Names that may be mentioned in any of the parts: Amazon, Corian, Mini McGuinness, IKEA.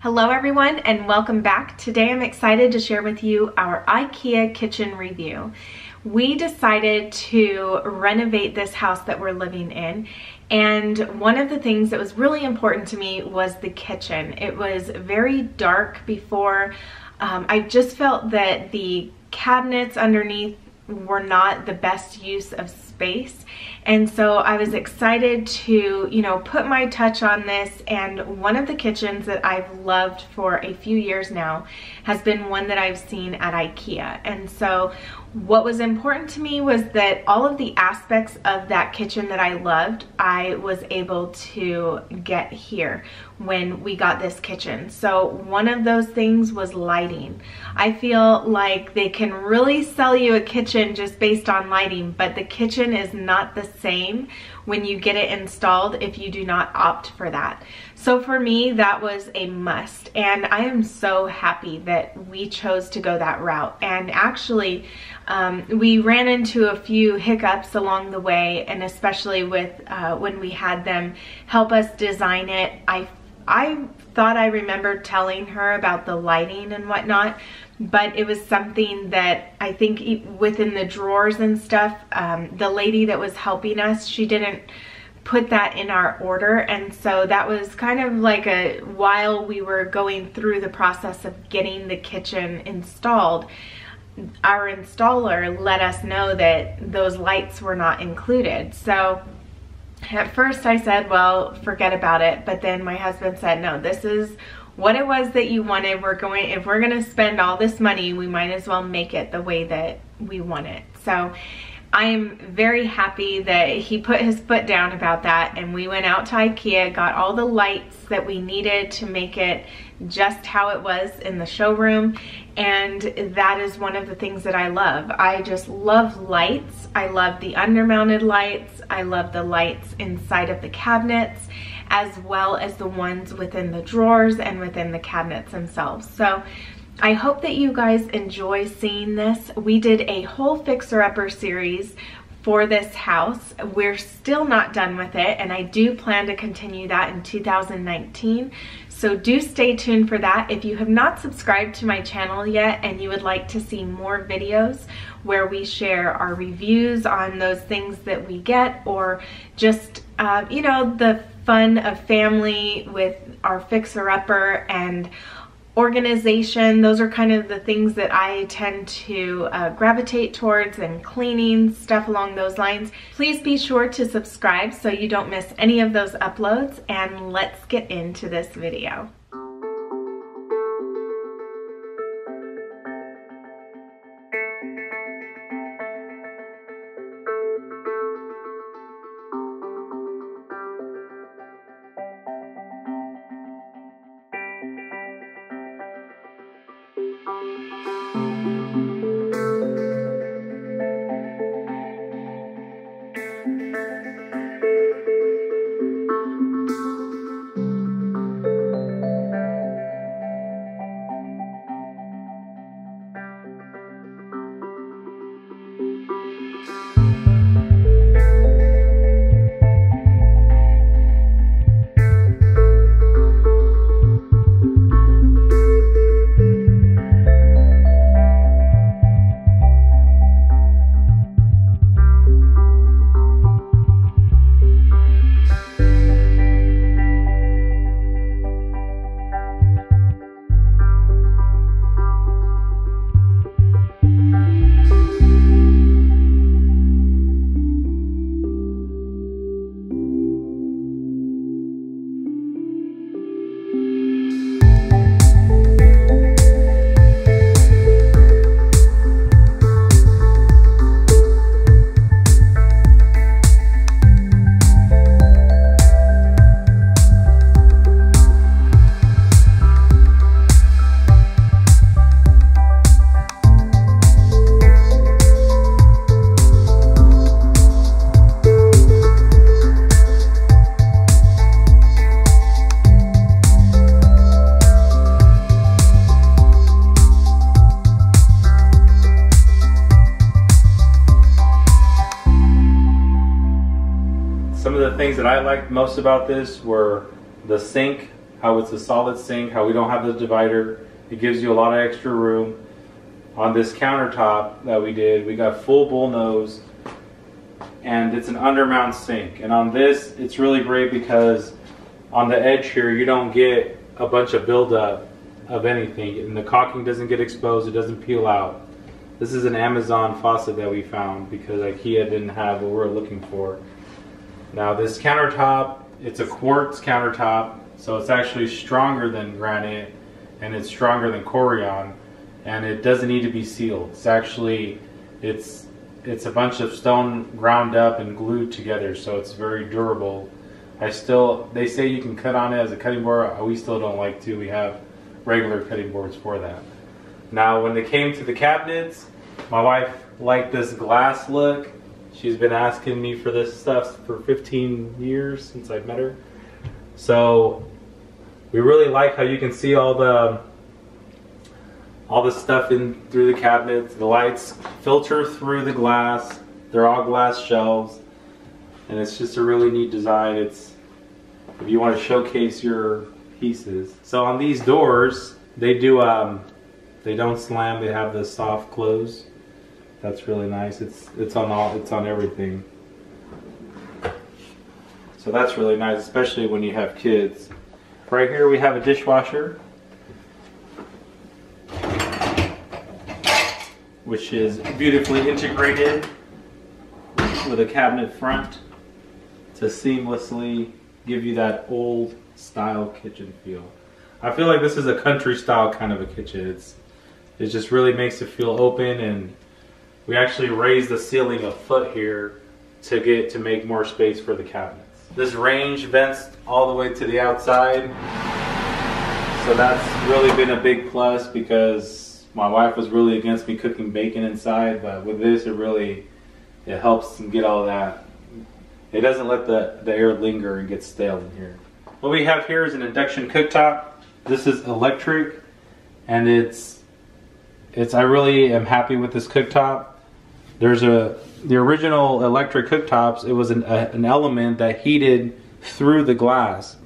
Hello everyone and welcome back. Today I'm excited to share with you our IKEA kitchen review. We decided to renovate this house that we're living in, and one of the things that was really important to me was the kitchen. It was very dark before. I just felt that the cabinets underneath were not the best use of space, and so I was excited to, you know, put my touch on this. And one of the kitchens that I've loved for a few years now has been one that I've seen at IKEA, and so what was important to me was that all of the aspects of that kitchen that I loved, I was able to get here when we got this kitchen. So one of those things was lighting. I feel like they can really sell you a kitchen just based on lighting, but the kitchen is not the same when you get it installed if you do not opt for that. So for me, that was a must, and I am so happy that we chose to go that route. And actually, we ran into a few hiccups along the way, and especially with when we had them help us design it. I thought I remembered telling her about the lighting and whatnot, but it was something that I think within the drawers and stuff, the lady that was helping us, she didn't put that in our order, and so that was kind of like a, while we were going through the process of getting the kitchen installed, our installer let us know that those lights were not included. So at first I said, well, forget about it, but then my husband said, no, this is what it was that you wanted. If we're gonna spend all this money, we might as well make it the way that we want it. So I am very happy that he put his foot down about that, and we went out to IKEA, got all the lights that we needed to make it just how it was in the showroom, and that is one of the things that I love. I just love lights. I love the undermounted lights. I love the lights inside of the cabinets, as well as the ones within the drawers and within the cabinets themselves. So I hope that you guys enjoy seeing this. We did a whole fixer-upper series for this house. We're still not done with it, and I do plan to continue that in 2019. So do stay tuned for that. If you have not subscribed to my channel yet and you would like to see more videos where we share our reviews on those things that we get, or just, you know, the fun of family with our fixer-upper and organization, those are kind of the things that I tend to gravitate towards, and cleaning, stuff along those lines. Please be sure to subscribe so you don't miss any of those uploads, and let's get into this video. Things that I liked most about this were the sink how it's a solid sink, how we don't have the divider. It gives you a lot of extra room. On this countertop that we did, we got full bull nose, and it's an undermount sink. And on this, it's really great because on the edge here, you don't get a bunch of buildup of anything, and the caulking doesn't get exposed, it doesn't peel out. This is an Amazon faucet that we found because IKEA didn't have what we were looking for. Now this countertop, it's a quartz countertop, so it's actually stronger than granite, and it's stronger than Corian, and it doesn't need to be sealed. It's actually, it's a bunch of stone ground up and glued together, so it's very durable. They say you can cut on it as a cutting board. We still don't like to. We have regular cutting boards for that. Now when it came to the cabinets, my wife liked this glass look. She's been asking me for this stuff for 15 years since I've met her. So we really like how you can see all the stuff in through the cabinets. The lights filter through the glass. They're all glass shelves. And it's just a really neat design. It's if you want to showcase your pieces. So on these doors, they don't slam. They have the soft close. That's really nice. It's on everything. So that's really nice, especially when you have kids. Right here we have a dishwasher, which is beautifully integrated with a cabinet front to seamlessly give you that old style kitchen feel. I feel like this is a country style kind of a kitchen. It just really makes it feel open, and we actually raised the ceiling a foot here to make more space for the cabinets. This range vents all the way to the outside, so that's really been a big plus because my wife was really against me cooking bacon inside, but with this it helps them get all that. It doesn't let the air linger and get stale in here. What we have here is an induction cooktop. This is electric, and I really am happy with this cooktop. The original electric cooktops, it was an element that heated through the glass.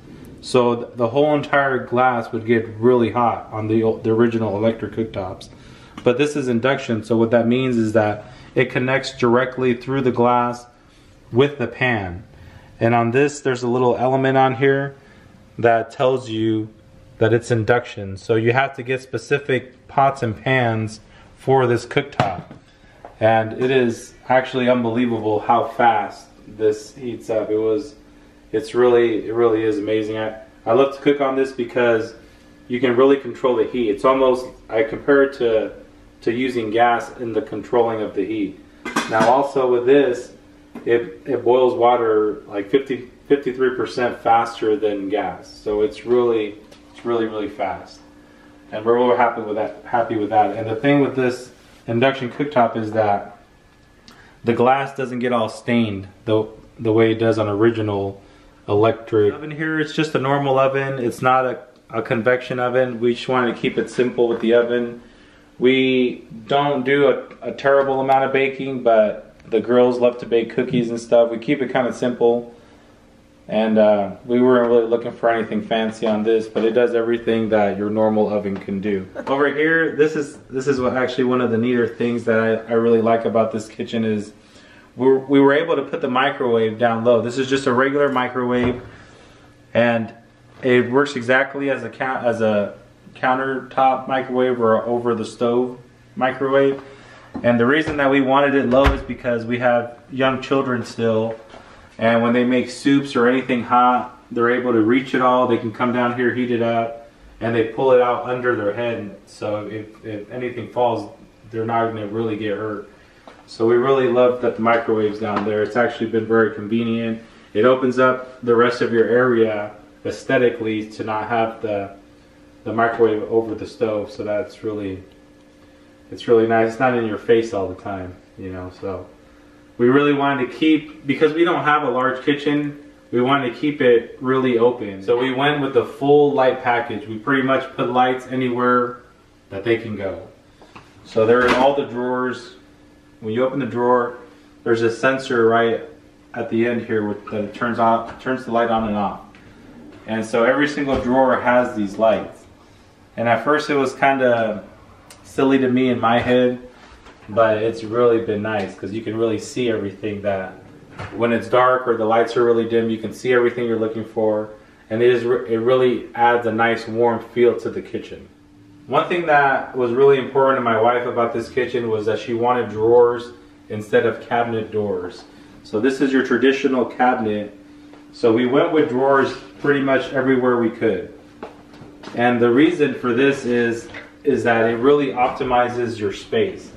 So the whole entire glass would get really hot on the original electric cooktops. But this is induction, so what that means is that it connects directly through the glass with the pan. And on this, there's a little element on here that tells you that it's induction. So you have to get specific pots and pans for this cooktop. And it is actually unbelievable how fast this heats up. It really is amazing. I love to cook on this because you can really control the heat. It's almost, I compare it to using gas in the controlling of the heat. Now also with this, it boils water like 53% faster than gas. So it's really fast. And we're really happy with that. And the thing with this induction cooktop is that the glass doesn't get all stained the way it does on original electric. Oven here, it's just a normal oven. It's not a convection oven. We just wanted to keep it simple with the oven. We don't do a terrible amount of baking, but the girls love to bake cookies and stuff. We keep it kind of simple, and we weren't really looking for anything fancy on this, but it does everything that your normal oven can do. Over here, this is actually one of the neater things that I really like about this kitchen is we were able to put the microwave down low. This is just a regular microwave, and it works exactly as a countertop microwave or over the stove microwave. And the reason that we wanted it low is because we have young children still, and when they make soups or anything hot, they're able to reach it all. They can come down here, heat it up, and they pull it out under their head, so if anything falls, they're not going to really get hurt. So we really love that the microwave's down there. It's actually been very convenient. It opens up the rest of your area aesthetically to not have the microwave over the stove, so that's really nice. It's not in your face all the time, you know. So we really wanted to keep, because we don't have a large kitchen, we wanted to keep it really open, so we went with the full light package. We pretty much put lights anywhere that they can go. So they're in all the drawers. When you open the drawer, there's a sensor right at the end here that turns the light on and off. And so every single drawer has these lights. And at first it was kind of silly to me in my head, but it's really been nice because you can really see everything. That when it's dark or the lights are really dim, you can see everything you're looking for, and it really adds a nice warm feel to the kitchen. One thing that was really important to my wife about this kitchen was that she wanted drawers instead of cabinet doors. So this is your traditional cabinet. So we went with drawers pretty much everywhere we could. And the reason for this is that it really optimizes your space.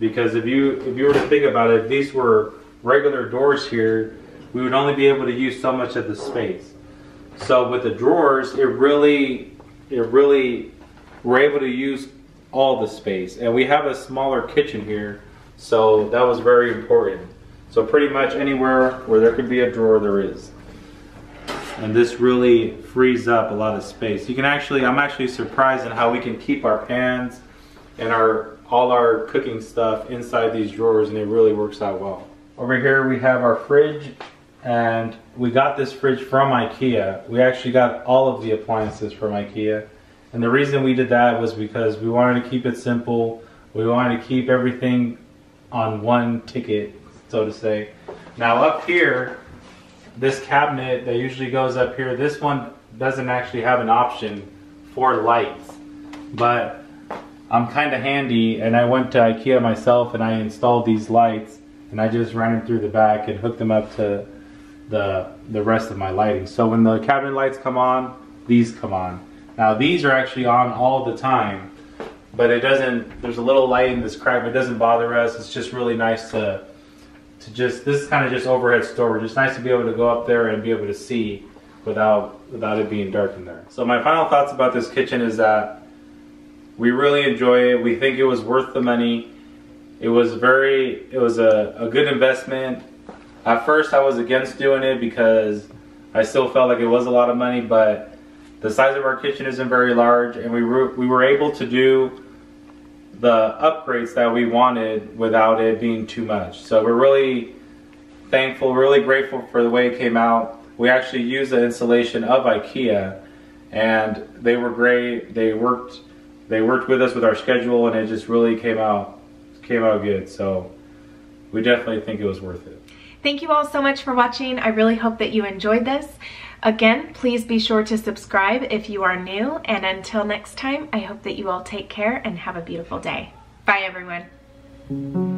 Because if you were to think about it, if these were regular doors here, we would only be able to use so much of the space. So with the drawers, we're able to use all the space. And we have a smaller kitchen here, so that was very important. So pretty much anywhere where there could be a drawer, there is. And this really frees up a lot of space. You can actually, I'm actually surprised at how we can keep our pans and all our cooking stuff inside these drawers, and it really works out well. Over here we have our fridge, and we got this fridge from IKEA. We actually got all of the appliances from IKEA. And the reason we did that was because we wanted to keep it simple. We wanted to keep everything on one ticket, so to say. Now up here, this cabinet that usually goes up here, this one doesn't actually have an option for lights, but I'm kind of handy, and I went to IKEA myself and I installed these lights, and I just ran them through the back and hooked them up to the rest of my lighting. So when the cabinet lights come on, these come on. Now these are actually on all the time, but it doesn't, there's a little light in this crack, but it doesn't bother us. It's just really nice this is kind of just overhead storage. It's nice to be able to go up there and be able to see without it being dark in there. So my final thoughts about this kitchen is that we really enjoy it. We think it was worth the money. It was a good investment. At first I was against doing it because I still felt like it was a lot of money, but the size of our kitchen isn't very large, and we were able to do the upgrades that we wanted without it being too much. So we're really thankful, really grateful for the way it came out. We actually used the installation of IKEA, and they were great. They worked with us with our schedule, and it just really came out good. So we definitely think it was worth it. Thank you all so much for watching. I really hope that you enjoyed this. Again, please be sure to subscribe if you are new, and until next time, I hope that you all take care and have a beautiful day. Bye everyone.